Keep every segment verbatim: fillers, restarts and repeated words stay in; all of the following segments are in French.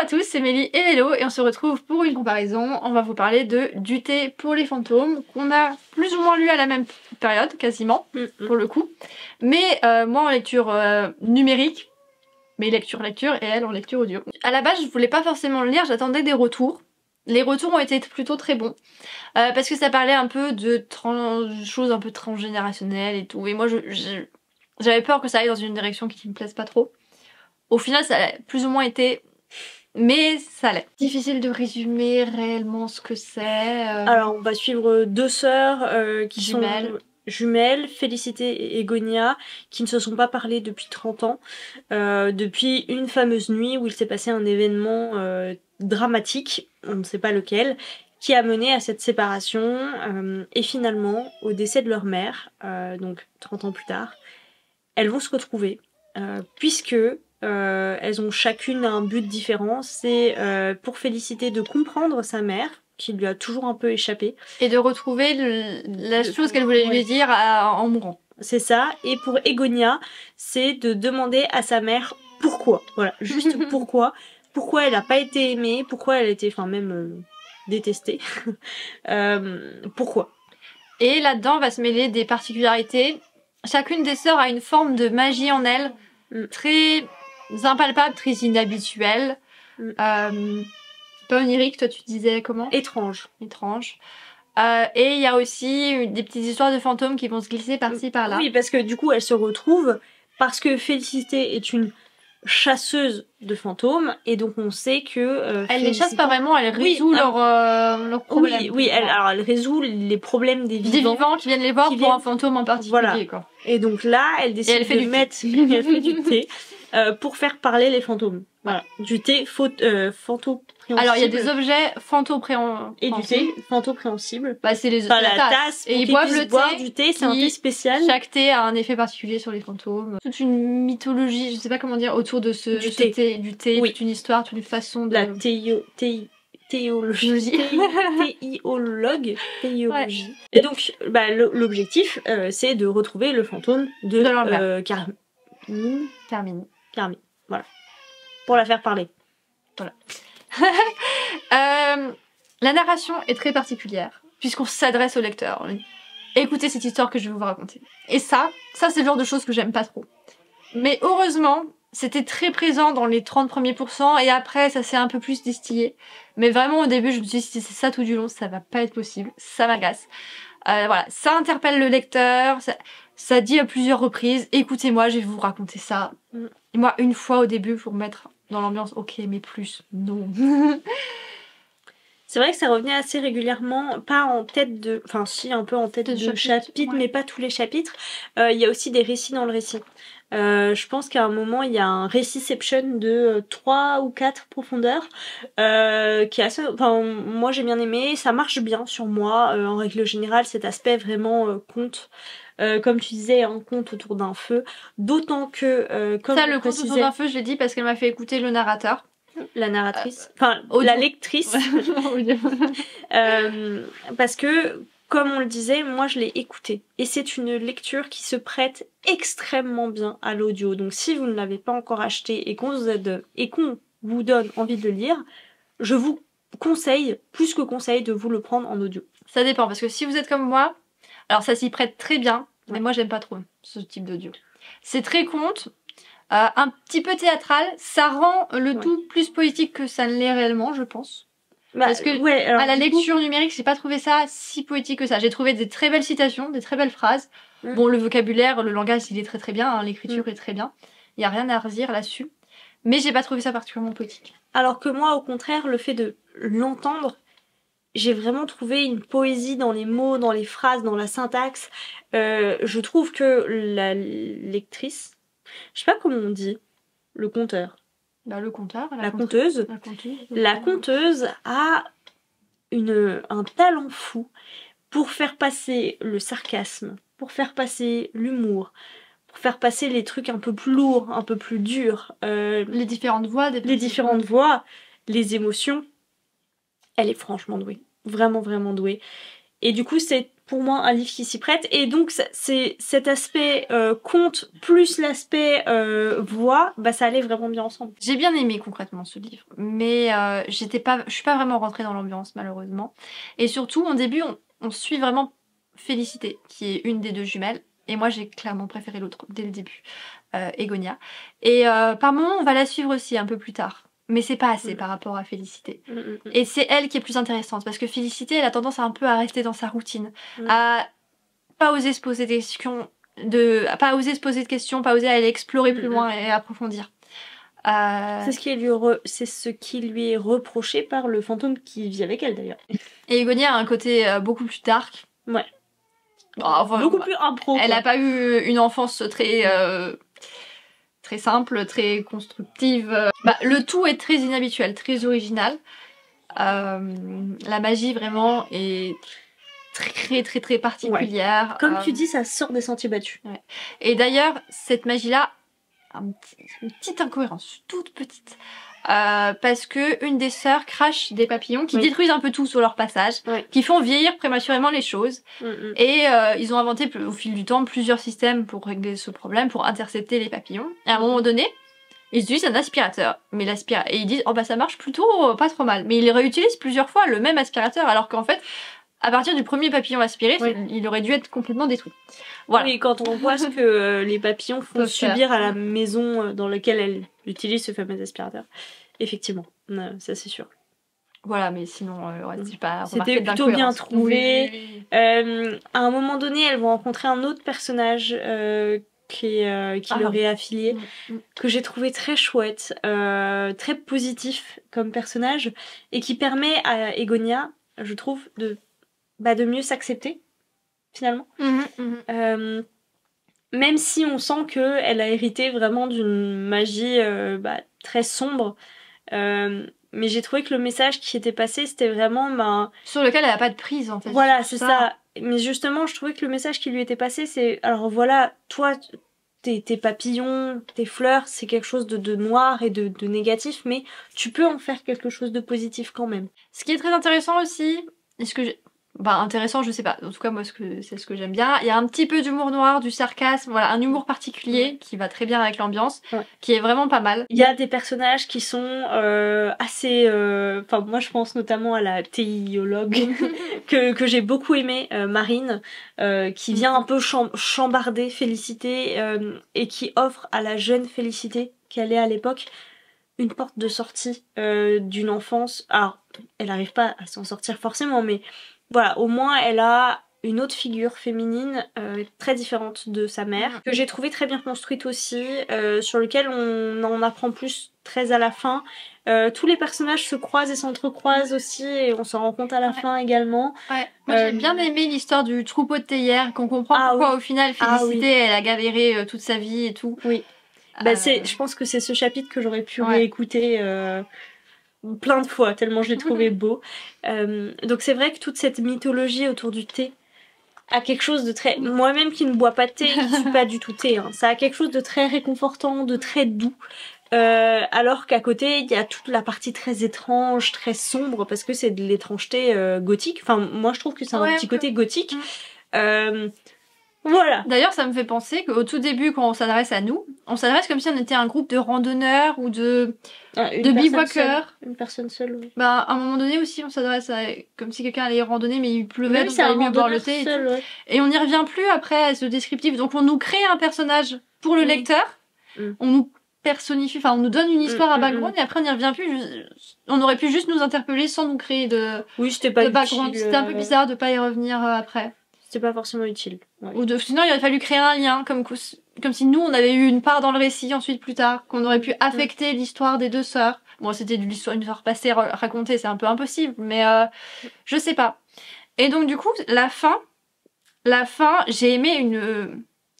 Bonjour à tous, c'est Mélie et Hello et on se retrouve pour une comparaison. On va vous parler de Du thé pour les fantômes qu'on a plus ou moins lu à la même période, quasiment, mm-hmm. pour le coup. Mais euh, moi en lecture euh, numérique, mais lecture lecture et elle en lecture audio. À la base je voulais pas forcément le lire, j'attendais des retours. Les retours ont été plutôt très bons euh, parce que ça parlait un peu de choses un peu transgénérationnelles et tout. Et moi je j'avais peur que ça aille dans une direction qui me plaise pas trop. Au final ça a plus ou moins été... Mais ça l'est. Difficile de résumer réellement ce que c'est. Euh... Alors on va suivre deux sœurs euh, qui jumelles. sont jumelles, Félicité et Egonia, qui ne se sont pas parlées depuis trente ans, euh, depuis une fameuse nuit où il s'est passé un événement euh, dramatique, on ne sait pas lequel, qui a mené à cette séparation euh, et finalement au décès de leur mère, euh, donc trente ans plus tard. Elles vont se retrouver, euh, puisque... Euh, elles ont chacune un but différent. C'est euh, pour Félicité de comprendre sa mère qui lui a toujours un peu échappé et de retrouver le, la de chose qu'elle voulait ouais. lui dire à, en mourant, c'est ça. Et pour Egonia c'est de demander à sa mère pourquoi, voilà, juste pourquoi pourquoi elle n'a pas été aimée, pourquoi elle a été, enfin même euh, détestée euh, pourquoi. Et là-dedans va se mêler des particularités. Chacune des sœurs a une forme de magie en elle, très impalpable, très inhabituel, mm. euh, pas onirique, toi tu disais comment? Étrange. Étrange. Euh, et il y a aussi des petites histoires de fantômes qui vont se glisser par-ci, par-là. Oui, parce que du coup elles se retrouvent, parce que Félicité est une chasseuse de fantômes, et donc on sait que... Euh, elle Félicité... les chasse pas vraiment, elle résout oui, leur, euh, leurs problèmes. Oui, oui, elle, alors elle résout les problèmes des vivants. Des vivants qui viennent les voir pour viennent... un fantôme en particulier. Voilà. Quoi. Et donc là, elle décide elle fait de du mettre... et elle fait du thé. Euh, pour faire parler les fantômes. Voilà. Du thé euh, fantopréhensible. Alors, il y a des objets fantopréhensibles. Et du thé fantopréhensible. Bah, c'est les enfin, la tasse. tasse et ils boivent le thé. Du thé, c'est un thé spécial. Chaque thé a un effet particulier sur les fantômes. Toute une mythologie, je sais pas comment dire, autour de ce, du, ce thé. thé. Du thé, oui. Toute une histoire, toute une façon de... La théo... Thé... théologie. Théologue. Théologie. Ouais. Et donc, bah, l'objectif, euh, c'est de retrouver le fantôme de, de euh, Carmine. Carmine. Carmine, voilà. Pour la faire parler. Voilà. euh, la narration est très particulière, puisqu'on s'adresse au lecteur. Écoutez cette histoire que je vais vous raconter. Et ça, ça c'est le genre de choses que j'aime pas trop. Mais heureusement, c'était très présent dans les trente premiers pourcents, et après ça s'est un peu plus distillé. Mais vraiment au début, je me suis dit, si c'est ça tout du long, ça va pas être possible, ça m'agace. Euh, voilà, ça interpelle le lecteur, ça... Ça dit à plusieurs reprises, écoutez-moi, je vais vous raconter ça. Et moi, une fois au début, pour mettre dans l'ambiance, ok, mais plus, non. C'est vrai que ça revenait assez régulièrement, pas en tête de... Enfin, si, un peu en tête de, de chapitre, chapitre ouais. mais pas tous les chapitres. Il euh, y a aussi des récits dans le récit. Euh, je pense qu'à un moment, il y a un réciception de trois ou quatre profondeurs euh, qui est assez... Enfin, moi, j'ai bien aimé, ça marche bien sur moi. Euh, en règle générale, cet aspect vraiment euh, compte... Euh, comme tu disais, un conte autour d'un feu, d'autant que... Euh, comme ça, le conte autour d'un feu, je l'ai dit parce qu'elle m'a fait écouter le narrateur. La narratrice, enfin, euh, la lectrice. euh, parce que, comme on le disait, moi je l'ai écouté. Et c'est une lecture qui se prête extrêmement bien à l'audio. Donc si vous ne l'avez pas encore acheté et qu'on vous, vous donne envie de le lire, je vous conseille, plus que conseille, de vous le prendre en audio. Ça dépend, parce que si vous êtes comme moi, alors ça s'y prête très bien, mais ouais. moi j'aime pas trop ce type d'audio. C'est très conte, euh, un petit peu théâtral, ça rend le ouais. tout plus poétique que ça ne l'est réellement, je pense. Bah, Parce que ouais, alors, à la lecture coup... numérique, j'ai pas trouvé ça si poétique que ça. J'ai trouvé des très belles citations, des très belles phrases. Mmh. Bon, le vocabulaire, le langage, il est très très bien, hein, l'écriture mmh. est très bien. Il y a rien à redire là-dessus, mais j'ai pas trouvé ça particulièrement poétique. Alors que moi, au contraire, le fait de l'entendre, j'ai vraiment trouvé une poésie dans les mots, dans les phrases, dans la syntaxe. Euh, je trouve que la lectrice, je sais pas comment on dit, le conteur. Bah, le conteur, la, la conteuse. La conteuse, la conteuse a une, un talent fou pour faire passer le sarcasme, pour faire passer l'humour, pour faire passer les trucs un peu plus lourds, un peu plus durs. Euh, les différentes voix. Des les différentes voix, les émotions. Elle est franchement douée, vraiment vraiment douée. Et du coup, c'est pour moi un livre qui s'y prête. Et donc c'est cet aspect euh, conte plus l'aspect euh, voix, bah ça allait vraiment bien ensemble. J'ai bien aimé concrètement ce livre, mais euh, j'étais pas, je suis pas vraiment rentrée dans l'ambiance malheureusement. Et surtout au début on, on suit vraiment Félicité qui est une des deux jumelles. Et moi j'ai clairement préféré l'autre dès le début, euh, Egonia. Et euh, par moment on va la suivre aussi un peu plus tard. Mais c'est pas assez mmh. par rapport à Félicité. Mmh, mmh. Et c'est elle qui est plus intéressante. Parce que Félicité elle a tendance à un peu à rester dans sa routine. Mmh. À pas oser se poser des questions, de, à pas oser se poser de questions, pas oser aller explorer plus mmh. loin et approfondir. Euh... C'est ce qui lui re... c'est ce qui lui est reproché par le fantôme qui vit avec elle d'ailleurs. Et Egonia a un côté euh, beaucoup plus dark. Ouais. Enfin, beaucoup plus impro. Elle n'a pas eu une enfance très euh, très simple, très constructive. Bah, le tout est très inhabituel, très original. Euh, la magie vraiment est très très très particulière. Ouais. Comme euh... tu dis, ça sort des sentiers battus. Ouais. Et d'ailleurs, cette magie-là, un petit, une petite incohérence, toute petite. Euh, parce que une des sœurs crache des papillons qui oui. détruisent un peu tout sur leur passage, oui. qui font vieillir prématurément les choses. Mm-hmm. Et euh, ils ont inventé au fil du temps plusieurs systèmes pour régler ce problème, pour intercepter les papillons. Et à un moment donné, ils utilisent un aspirateur, mais l'aspira et ils disent oh bah ça marche plutôt euh, pas trop mal. Mais ils réutilisent plusieurs fois le même aspirateur, alors qu'en fait, à partir du premier papillon aspiré, oui. il aurait dû être complètement détruit. Voilà. Oui, quand on voit ce que euh, les papillons font subir faire. à la maison dans laquelle elle utilise ce fameux aspirateur, effectivement, euh, ça c'est sûr. Voilà, mais sinon, euh, ouais, pas c'était plutôt bien trouvé. Oui. Euh, à un moment donné, elles vont rencontrer un autre personnage euh, qui, euh, qui ah, leur est affilié, oui. que j'ai trouvé très chouette, euh, très positif comme personnage, et qui permet à Egonia, je trouve, de Bah de mieux s'accepter finalement. Mmh, mmh. Euh, même si on sent que elle a hérité vraiment d'une magie euh, bah, très sombre, euh, mais j'ai trouvé que le message qui était passé c'était vraiment bah, sur lequel elle n'a pas de prise en fait. Voilà c'est ça. ça. Mais justement je trouvais que le message qui lui était passé c'est alors voilà toi tes, tes papillons, tes fleurs c'est quelque chose de, de noir et de, de négatif mais tu peux en faire quelque chose de positif quand même. Ce qui est très intéressant aussi est-ce que j'ai... Bah intéressant je sais pas, en tout cas moi c'est ce que j'aime bien, il y a un petit peu d'humour noir, du sarcasme, voilà un humour particulier qui va très bien avec l'ambiance, ouais. qui est vraiment pas mal. Il y a des personnages qui sont euh, assez, enfin euh, moi je pense notamment à la théiologue que, que j'ai beaucoup aimée, euh, Marine, euh, qui vient un peu cham chambarder Félicité euh, et qui offre à la jeune Félicité qu'elle est à l'époque une porte de sortie euh, d'une enfance, alors elle n'arrive pas à s'en sortir forcément mais voilà, au moins elle a une autre figure féminine euh, très différente de sa mère, que j'ai trouvée très bien construite aussi, euh, sur lequel on en apprend plus très à la fin. Euh, tous les personnages se croisent et s'entrecroisent aussi, et on s'en rend compte à la ouais. fin également. Ouais. Moi euh, j'ai bien aimé l'histoire du troupeau de théière, qu'on comprend ah, pourquoi oui. au final Félicité ah, oui. elle a galéré euh, toute sa vie et tout. Oui. Euh... Bah, c'est, je pense que c'est ce chapitre que j'aurais pu ouais. réécouter... Euh... plein de fois, tellement je l'ai trouvé beau. Euh, donc c'est vrai que toute cette mythologie autour du thé a quelque chose de très... Moi-même qui ne bois pas de thé, qui ne suis pas du tout thé, hein, ça a quelque chose de très réconfortant, de très doux. Euh, alors qu'à côté, il y a toute la partie très étrange, très sombre, parce que c'est de l'étrangeté euh, gothique. Enfin, moi je trouve que c'est un ouais, petit côté gothique. Euh, Voilà. D'ailleurs, ça me fait penser qu'au tout début, quand on s'adresse à nous, on s'adresse comme si on était un groupe de randonneurs ou de, ah, de bivouaqueurs. Une personne seule. Oui. Bah, à un moment donné aussi, on s'adresse à... comme si quelqu'un allait randonner, mais il pleuvait, donc il allait mieux boire le thé. Seul, et, ouais. et on n'y revient plus après à ce descriptif. Donc on nous crée un personnage pour le oui. lecteur. Mm. On nous personnifie, enfin on nous donne une histoire mm. à background mm. et après on n'y revient plus. On aurait pu juste nous interpeller sans nous créer de, oui, c'était pas de background. C'était un peu bizarre de pas y revenir après. C'était pas forcément utile. Ouais. Ou de, sinon, il aurait fallu créer un lien, comme, comme si nous, on avait eu une part dans le récit ensuite plus tard, qu'on aurait pu affecter mmh. l'histoire des deux sœurs. Bon, c'était une histoire passée racontée, c'est un peu impossible, mais euh, je sais pas. Et donc, du coup, la fin, la fin, j'ai aimé une... Euh,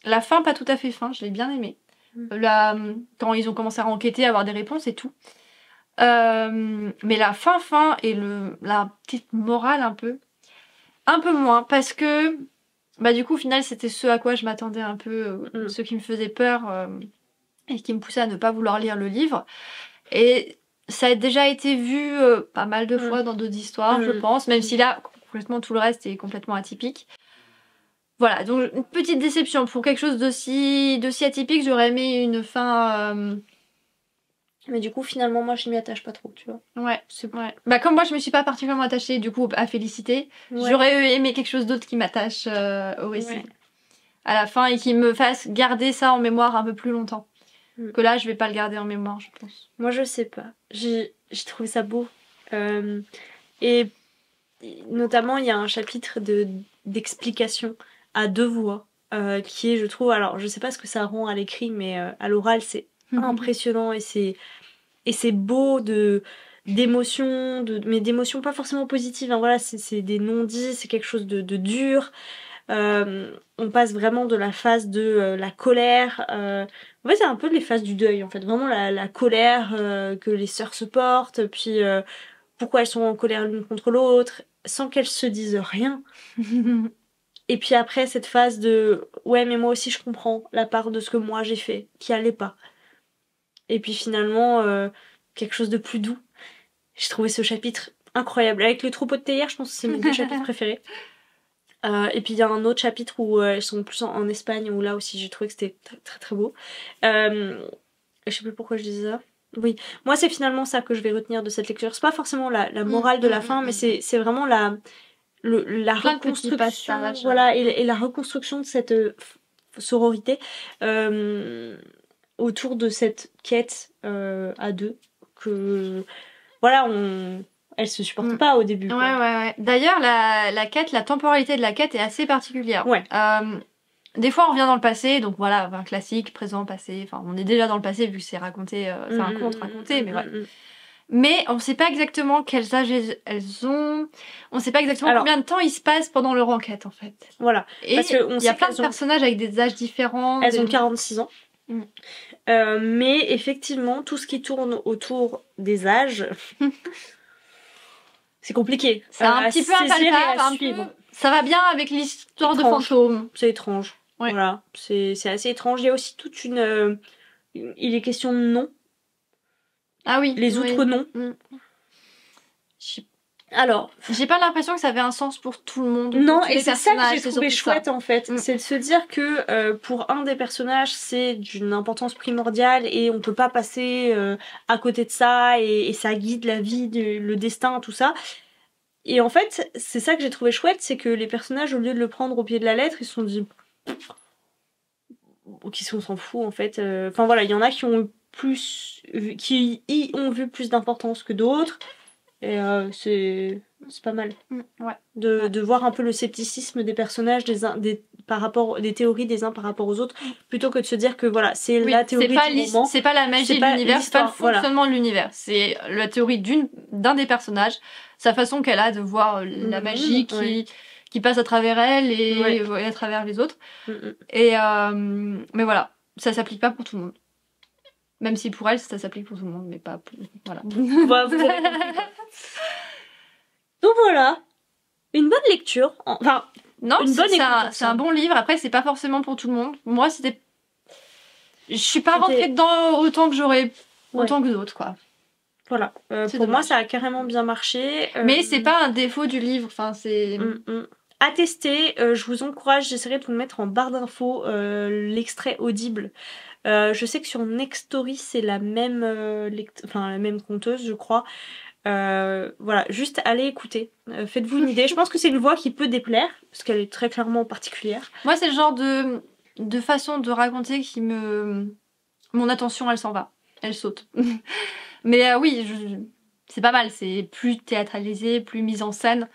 la fin, pas tout à fait fin, je l'ai bien aimée. Mmh. La, quand ils ont commencé à enquêter, à avoir des réponses et tout. Euh, mais la fin, fin, et le, la petite morale un peu... Un peu moins, parce que bah du coup au final c'était ce à quoi je m'attendais un peu, euh, mm. ce qui me faisait peur euh, et qui me poussait à ne pas vouloir lire le livre. Et ça a déjà été vu euh, pas mal de fois mm. dans d'autres histoires, mm. je pense, même si là complètement tout le reste est complètement atypique. Voilà, donc une petite déception pour quelque chose de si, de si atypique. J'aurais aimé une fin... Euh... Mais du coup, finalement, moi, je m'y attache pas trop, tu vois. Ouais, c'est ouais. Bah, comme moi, je me suis pas particulièrement attachée, du coup, à Félicité. Ouais. J'aurais aimé quelque chose d'autre qui m'attache euh, au récit. Ouais. À la fin, et qui me fasse garder ça en mémoire un peu plus longtemps. Mm. Que là, je vais pas le garder en mémoire, je pense. Moi, je sais pas. J'ai trouvé ça beau. Euh... Et notamment, il y a un chapitre de d'explication à deux voix. Euh, qui est, je trouve... Alors, je sais pas ce que ça rend à l'écrit, mais euh, à l'oral, c'est... Mmh. Impressionnant, et c'est et c'est beau de d'émotions de mais d'émotions pas forcément positives, hein, voilà, c'est des non-dits, c'est quelque chose de, de dur. Euh, on passe vraiment de la phase de euh, la colère, euh, en fait c'est un peu les phases du deuil, en fait vraiment la, la colère euh, que les sœurs se portent, puis euh, pourquoi elles sont en colère l'une contre l'autre sans qu'elles se disent rien. Et puis après cette phase de ouais, mais moi aussi je comprends la part de ce que moi j'ai fait qui allait pas. Et puis finalement, euh, quelque chose de plus doux. J'ai trouvé ce chapitre incroyable. Avec le troupeau de théière, je pense que c'est mes deux chapitres préférés. Euh, et puis il y a un autre chapitre où euh, elles sont plus en, en Espagne, où là aussi j'ai trouvé que c'était très, très très beau. Euh, je sais plus pourquoi je disais ça. Oui, moi c'est finalement ça que je vais retenir de cette lecture. C'est pas forcément la, la morale mmh, de la mmh, fin, mmh. mais c'est vraiment la, le, la reconstruction, voilà, et, et la reconstruction de cette euh, sororité. Euh, autour de cette quête euh, à deux, que voilà, on elle se supporte pas au début, quoi. Ouais, ouais, ouais. D'ailleurs, la, la quête, la temporalité de la quête est assez particulière. Ouais. Euh, des fois, on revient dans le passé, donc voilà, enfin, classique, présent, passé. Enfin, on est déjà dans le passé vu que c'est raconté, euh, c'est mmh, un conte raconté, mmh, mais mmh, ouais. Mmh. Mais on sait pas exactement quels âges elles ont, on sait pas exactement Alors, combien de temps il se passe pendant leur enquête, en fait. Voilà. Et il y a plein de ont... personnages avec des âges différents. Elles des... ont quarante-six ans. Mmh. Euh, mais effectivement, tout ce qui tourne autour des âges, c'est compliqué. C'est un euh, petit peu impalpable. Peu... Ça va bien avec l'histoire de fantômes. C'est étrange. Ouais. Voilà, c'est assez étrange. Il y a aussi toute une. Euh... Il est question de noms. Ah oui. Les oui. autres noms. Mmh. Je... Alors, j'ai pas l'impression que ça avait un sens pour tout le monde. Non, et c'est ça que j'ai trouvé chouette, en fait. Mm. C'est de se dire que euh, pour un des personnages, c'est d'une importance primordiale et on peut pas passer euh, à côté de ça, et, et ça guide la vie, du, le destin, tout ça. Et en fait, c'est ça que j'ai trouvé chouette, c'est que les personnages, au lieu de le prendre au pied de la lettre, ils se sont dit... Qu'est-ce qu'on s'en fout, en fait. Enfin voilà, il y en a qui ont eu plus, qui y ont vu plus d'importance que d'autres. Et euh, c'est pas mal ouais. de, de voir un peu le scepticisme des personnages des, un, des, par rapport, des théories des uns par rapport aux autres, plutôt que de se dire que voilà, c'est oui, la théorie du moment. C'est pas la magie de l'univers, c'est pas le fonctionnement voilà. de l'univers. C'est la théorie d'un des personnages, sa façon qu'elle a de voir la magie mmh, qui, ouais. qui passe à travers elle et, ouais. et à travers les autres. Mmh. Et euh, mais voilà, ça s'applique pas pour tout le monde. Même si pour elle, ça s'applique pour tout le monde, mais pas pour... Voilà. Donc voilà, une bonne lecture. Enfin, non, c'est un, un bon livre. Après, c'est pas forcément pour tout le monde. Moi, c'était... Je suis pas rentrée dedans autant que j'aurais... Ouais. Autant que d'autres, quoi. Voilà. Euh, pour dommage. Moi, ça a carrément bien marché. Euh... Mais c'est pas un défaut du livre. Enfin, c'est... Mm -mm. À tester, euh, je vous encourage, j'essaierai de vous mettre en barre d'infos euh, l'extrait Audible. Euh, je sais que sur Nextory, c'est la même euh, lect... enfin la même conteuse, je crois. Euh, voilà, juste allez écouter. Euh, Faites-vous une idée. Je pense que c'est une voix qui peut déplaire, parce qu'elle est très clairement particulière. Moi, c'est le genre de... de façon de raconter qui me... Mon attention, elle s'en va. Elle saute. Mais euh, oui, je... c'est pas mal. C'est plus théâtralisé, plus mise en scène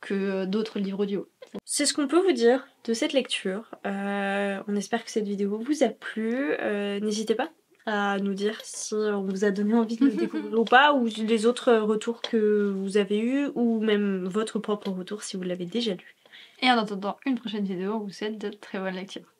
que d'autres livres audio. C'est ce qu'on peut vous dire de cette lecture. Euh, on espère que cette vidéo vous a plu. Euh, N'hésitez pas à nous dire si on vous a donné envie de le découvrir ou pas, ou les autres retours que vous avez eus, ou même votre propre retour si vous l'avez déjà lu. Et en attendant une prochaine vidéo, on vous souhaite de très bonnes lectures.